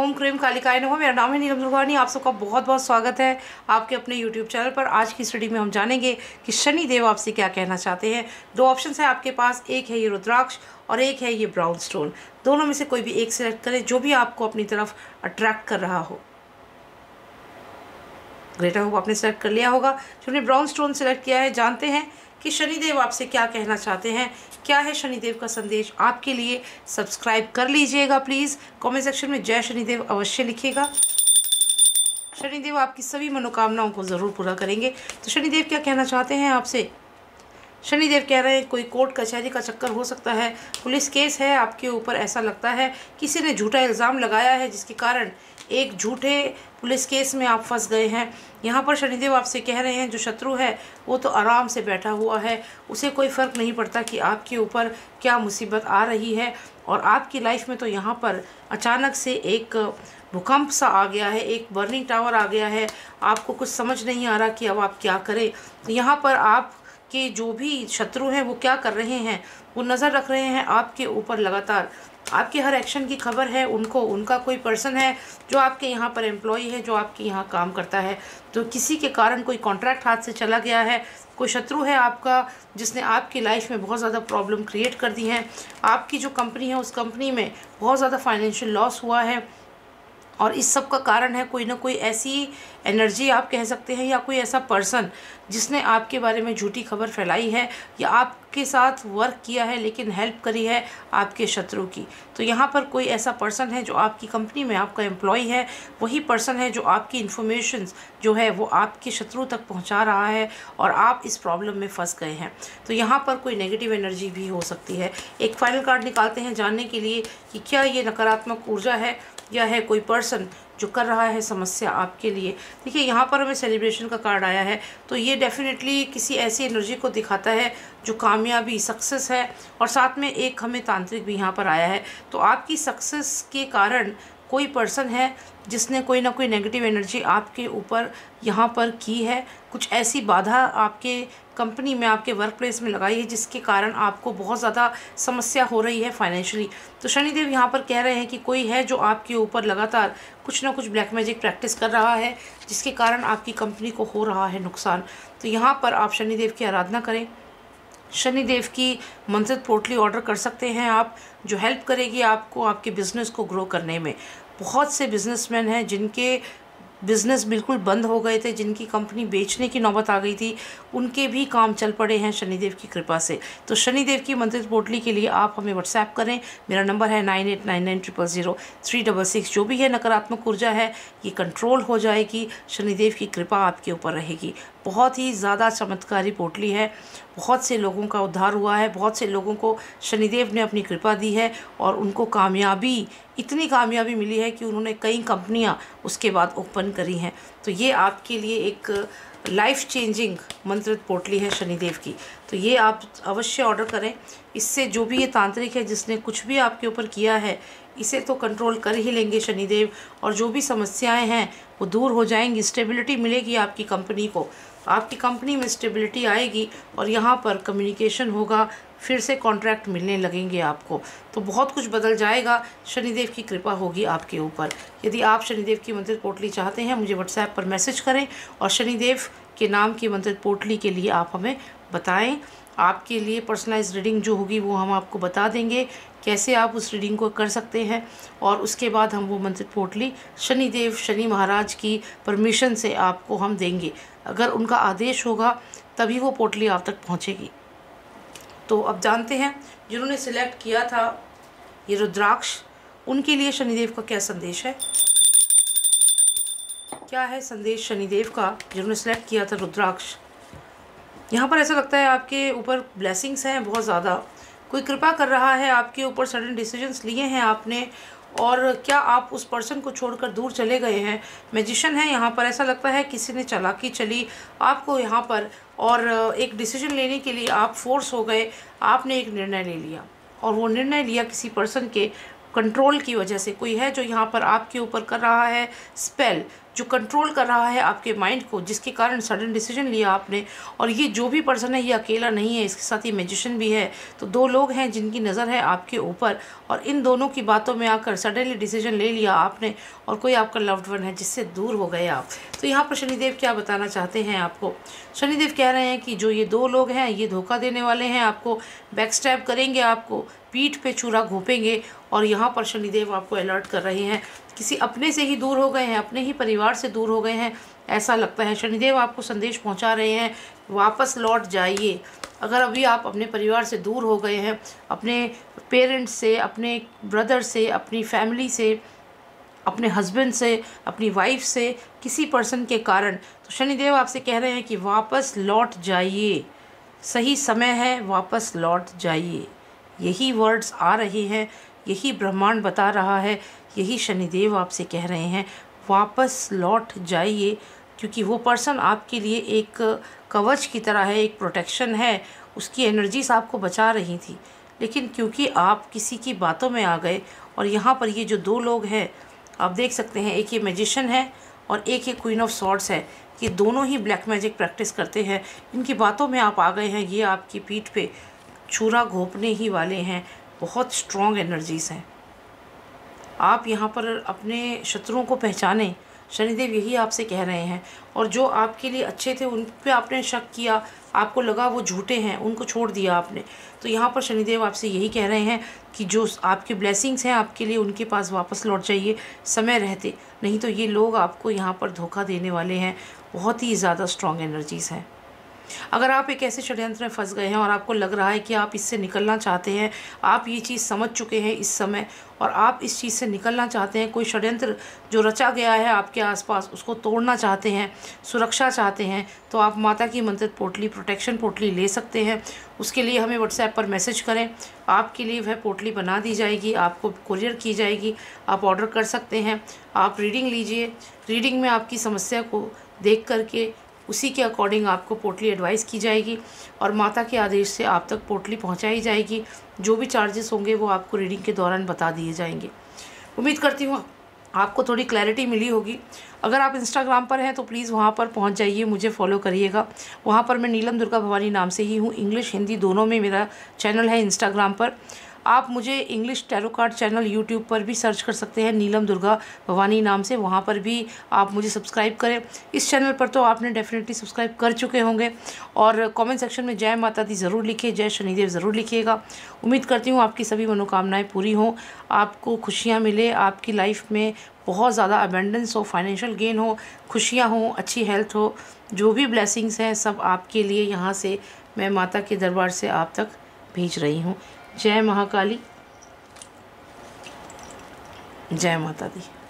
ओम cream कालिकाय नमः। मेरा नाम है नीलम दुर्गा भवानी। आप सबका बहुत बहुत स्वागत है आपके अपने YouTube चैनल पर। आज की स्टडी में हम जानेंगे कि शनि देव आपसे क्या कहना चाहते हैं। दो ऑप्शंस हैं आपके पास, एक है ये रुद्राक्ष और एक है ये ब्राउन स्टोन। दोनों में से कोई भी एक सेलेक्ट करें जो भी आपको अपनी तरफ अट्रैक्ट कर रहा हो। ग्रेट, होप आपने सेलेक्ट कर लिया होगा। जिन्होंने ब्राउन स्टोन सेलेक्ट किया है, जानते हैं कि शनिदेव आपसे क्या कहना चाहते हैं, क्या है शनिदेव का संदेश आपके लिए। सब्सक्राइब कर लीजिएगा प्लीज़, कमेंट सेक्शन में जय शनिदेव अवश्य लिखिएगा। शनिदेव आपकी सभी मनोकामनाओं को ज़रूर पूरा करेंगे। तो शनिदेव क्या कहना चाहते हैं आपसे। शनिदेव कह रहे हैं कोई कोर्ट कचहरी का चक्कर हो सकता है, पुलिस केस है आपके ऊपर। ऐसा लगता है किसी ने झूठा इल्ज़ाम लगाया है जिसके कारण एक झूठे पुलिस केस में आप फंस गए हैं। यहाँ पर शनिदेव आपसे कह रहे हैं जो शत्रु है वो तो आराम से बैठा हुआ है, उसे कोई फ़र्क नहीं पड़ता कि आपके ऊपर क्या मुसीबत आ रही है। और आपकी लाइफ में तो यहाँ पर अचानक से एक भूकंप सा आ गया है, एक बर्निंग टावर आ गया है। आपको कुछ समझ नहीं आ रहा कि अब आप क्या करें। तो यहाँ पर आप कि जो भी शत्रु हैं वो क्या कर रहे हैं, वो नज़र रख रहे हैं आपके ऊपर लगातार। आपके हर एक्शन की खबर है उनको। उनका कोई पर्सन है जो आपके यहाँ पर एम्प्लॉई है, जो आपके यहाँ काम करता है। तो किसी के कारण कोई कॉन्ट्रैक्ट हाथ से चला गया है, कोई शत्रु है आपका जिसने आपकी लाइफ में बहुत ज़्यादा प्रॉब्लम क्रिएट कर दी है। आपकी जो कंपनी है उस कंपनी में बहुत ज़्यादा फाइनेंशियल लॉस हुआ है। और इस सब का कारण है कोई ना कोई ऐसी एनर्जी आप कह सकते हैं, या कोई ऐसा पर्सन जिसने आपके बारे में झूठी खबर फैलाई है, या आपके साथ वर्क किया है लेकिन हेल्प करी है आपके शत्रु की। तो यहाँ पर कोई ऐसा पर्सन है जो आपकी कंपनी में आपका एम्प्लॉई है, वही पर्सन है जो आपकी इन्फॉर्मेशंस जो है वो आपके शत्रु तक पहुँचा रहा है और आप इस प्रॉब्लम में फंस गए हैं। तो यहाँ पर कोई नेगेटिव एनर्जी भी हो सकती है। एक फाइनल कार्ड निकालते हैं जानने के लिए कि क्या ये नकारात्मक ऊर्जा है या है कोई पर्सन जो कर रहा है समस्या आपके लिए। देखिए यहाँ पर हमें सेलिब्रेशन का कार्ड आया है, तो ये डेफिनेटली किसी ऐसी एनर्जी को दिखाता है जो कामयाबी सक्सेस है। और साथ में एक हमें तांत्रिक भी यहाँ पर आया है। तो आपकी सक्सेस के कारण कोई पर्सन है जिसने कोई ना कोई नेगेटिव एनर्जी आपके ऊपर यहाँ पर की है, कुछ ऐसी बाधा आपके कंपनी में आपके वर्क प्लेस में लगाई है जिसके कारण आपको बहुत ज़्यादा समस्या हो रही है फाइनेंशियली। तो शनिदेव यहाँ पर कह रहे हैं कि कोई है जो आपके ऊपर लगातार कुछ ना कुछ ब्लैक मैजिक प्रैक्टिस कर रहा है जिसके कारण आपकी कंपनी को हो रहा है नुकसान। तो यहाँ पर आप शनिदेव की आराधना करें, शनिदेव की मंत्रित पोटली ऑर्डर कर सकते हैं आप, जो हेल्प करेगी आपको आपके बिज़नेस को ग्रो करने में। बहुत से बिजनेसमैन हैं जिनके बिज़नेस बिल्कुल बंद हो गए थे, जिनकी कंपनी बेचने की नौबत आ गई थी, उनके भी काम चल पड़े हैं शनिदेव की कृपा से। तो शनिदेव की मंत्रित पोटली के लिए आप हमें व्हाट्सएप करें। मेरा नंबर है 9899000366। जो भी है नकारात्मक ऊर्जा है ये कंट्रोल हो जाएगी, शनिदेव की कृपा आपके ऊपर रहेगी। बहुत ही ज़्यादा चमत्कारी पोटली है, बहुत से लोगों का उद्धार हुआ है, बहुत से लोगों को शनिदेव ने अपनी कृपा दी है और उनको कामयाबी, इतनी कामयाबी मिली है कि उन्होंने कई कंपनियां उसके बाद ओपन करी हैं। तो ये आपके लिए एक लाइफ चेंजिंग मंत्रित पोटली है शनिदेव की। तो ये आप अवश्य ऑर्डर करें। इससे जो भी ये तांत्रिक है जिसने कुछ भी आपके ऊपर किया है, इसे तो कंट्रोल कर ही लेंगे शनिदेव, और जो भी समस्याएं हैं वो दूर हो जाएंगी। स्टेबिलिटी मिलेगी आपकी कंपनी को, आपकी कंपनी में स्टेबिलिटी आएगी और यहाँ पर कम्युनिकेशन होगा, फिर से कॉन्ट्रैक्ट मिलने लगेंगे आपको। तो बहुत कुछ बदल जाएगा, शनिदेव की कृपा होगी आपके ऊपर। यदि आप शनिदेव की मंत्रित पोटली चाहते हैं मुझे व्हाट्सएप पर मैसेज करें और शनिदेव के नाम की मंत्रित पोटली के लिए आप हमें बताएं। आपके लिए पर्सनलाइज रीडिंग जो होगी वो हम आपको बता देंगे कैसे आप उस रीडिंग को कर सकते हैं, और उसके बाद हम वो मंत्रित पोटली शनिदेव शनि महाराज की परमिशन से आपको हम देंगे। अगर उनका आदेश होगा तभी वो पोटली आप तक पहुंचेगी। तो अब जानते हैं जिन्होंने सिलेक्ट किया था ये रुद्राक्ष, उनके लिए शनिदेव का क्या संदेश है। क्या है संदेश शनिदेव का जिन्होंने सिलेक्ट किया था रुद्राक्ष। यहाँ पर ऐसा लगता है आपके ऊपर ब्लेसिंग्स हैं बहुत ज़्यादा, कोई कृपा कर रहा है आपके ऊपर, सडन डिसीजंस लिए हैं आपने और क्या आप उस पर्सन को छोड़कर दूर चले गए हैं। मैजिशियन है यहाँ पर, ऐसा लगता है किसी ने चालाकी चली आपको यहाँ पर और एक डिसीजन लेने के लिए आप फोर्स हो गए। आपने एक निर्णय ले लिया और वो निर्णय लिया किसी पर्सन के कंट्रोल की वजह से, कोई है जो यहाँ पर आपके ऊपर कर रहा है स्पेल, जो कंट्रोल कर रहा है आपके माइंड को, जिसके कारण सडन डिसीजन लिया आपने। और ये जो भी पर्सन है ये अकेला नहीं है, इसके साथ ही मैजिशियन भी है। तो दो लोग हैं जिनकी नज़र है आपके ऊपर और इन दोनों की बातों में आकर सडनली डिसीजन ले लिया आपने और कोई आपका लव्ड वन है जिससे दूर हो गए आप। तो यहाँ पर शनिदेव क्या बताना चाहते हैं आपको? शनिदेव कह रहे हैं कि जो ये दो लोग हैं ये धोखा देने वाले हैं आपको, बैकस्टैब करेंगे, आपको पीठ पे छुरा घोंपेंगे। और यहाँ पर शनिदेव आपको अलर्ट कर रहे हैं, किसी अपने से ही दूर हो गए हैं, अपने ही परिवार से दूर हो गए हैं ऐसा लगता है। शनिदेव आपको संदेश पहुंचा रहे हैं, वापस लौट जाइए। अगर अभी आप अपने परिवार से दूर हो गए हैं, अपने पेरेंट्स से, अपने ब्रदर से, अपनी फैमिली से, अपने हस्बैंड से, अपनी वाइफ से, किसी पर्सन के कारण, तो शनिदेव आपसे कह रहे हैं कि वापस लौट जाइए, सही समय है, वापस लौट जाइए। यही वर्ड्स आ रहे हैं, यही ब्रह्मांड बता रहा है, यही शनिदेव आपसे कह रहे हैं, वापस लौट जाइए। क्योंकि वो पर्सन आपके लिए एक कवच की तरह है, एक प्रोटेक्शन है, उसकी एनर्जीज आपको बचा रही थी। लेकिन क्योंकि आप किसी की बातों में आ गए और यहाँ पर ये जो दो लोग हैं आप देख सकते हैं, एक ये मैजिशियन है और एक ये क्वीन ऑफ सॉर्ड्स है, ये दोनों ही ब्लैक मैजिक प्रैक्टिस करते हैं। इनकी बातों में आप आ गए हैं, ये आपकी पीठ पे छुरा घोंपने ही वाले हैं, बहुत स्ट्रॉन्ग एनर्जीज हैं। आप यहाँ पर अपने शत्रुओं को पहचानें, शनिदेव यही आपसे कह रहे हैं। और जो आपके लिए अच्छे थे उन पे आपने शक किया, आपको लगा वो झूठे हैं, उनको छोड़ दिया आपने। तो यहाँ पर शनिदेव आपसे यही कह रहे हैं कि जो आपके ब्लेसिंग्स हैं आपके लिए, उनके पास वापस लौट जाइए समय रहते, नहीं तो ये लोग आपको यहाँ पर धोखा देने वाले हैं। बहुत ही ज़्यादा स्ट्रॉन्ग एनर्जीज़ हैं। अगर आप एक ऐसे षड्यंत्र में फंस गए हैं और आपको लग रहा है कि आप इससे निकलना चाहते हैं, आप ये चीज़ समझ चुके हैं इस समय और आप इस चीज़ से निकलना चाहते हैं, कोई षड्यंत्र जो रचा गया है आपके आसपास उसको तोड़ना चाहते हैं, सुरक्षा चाहते हैं, तो आप माता की मंत्रित पोटली, प्रोटेक्शन पोटली ले सकते हैं। उसके लिए हमें व्हाट्सएप पर मैसेज करें, आपके लिए वह पोटली बना दी जाएगी, आपको कुरियर की जाएगी, आप ऑर्डर कर सकते हैं। आप रीडिंग लीजिए, रीडिंग में आपकी समस्या को देख करके उसी के अकॉर्डिंग आपको पोटली एडवाइस की जाएगी और माता के आदेश से आप तक पोटली पहुंचाई जाएगी। जो भी चार्जेस होंगे वो आपको रीडिंग के दौरान बता दिए जाएंगे। उम्मीद करती हूँ आपको थोड़ी क्लैरिटी मिली होगी। अगर आप इंस्टाग्राम पर हैं तो प्लीज़ वहाँ पर पहुँच जाइए, मुझे फॉलो करिएगा। वहाँ पर मैं नीलम दुर्गा भवानी नाम से ही हूँ, इंग्लिश हिंदी दोनों में मेरा चैनल है इंस्टाग्राम पर। आप मुझे English tarot card channel YouTube पर भी सर्च कर सकते हैं नीलम दुर्गा भवानी नाम से, वहाँ पर भी आप मुझे सब्सक्राइब करें। इस चैनल पर तो आपने डेफिनेटली सब्सक्राइब कर चुके होंगे। और कमेंट सेक्शन में जय माता दी ज़रूर लिखिए, जय शनिदेव ज़रूर लिखिएगा। उम्मीद करती हूँ आपकी सभी मनोकामनाएँ पूरी हों, आपको खुशियाँ मिले, आपकी लाइफ में बहुत ज़्यादा अबेंडेंस हो, फाइनेंशियल गेन हो, खुशियाँ हों, अच्छी हेल्थ हो। जो भी ब्लेसिंग्स हैं सब आपके लिए यहाँ से मैं माता के दरबार से आप तक भेज रही हूँ। जय महाकाली, जय माता दी।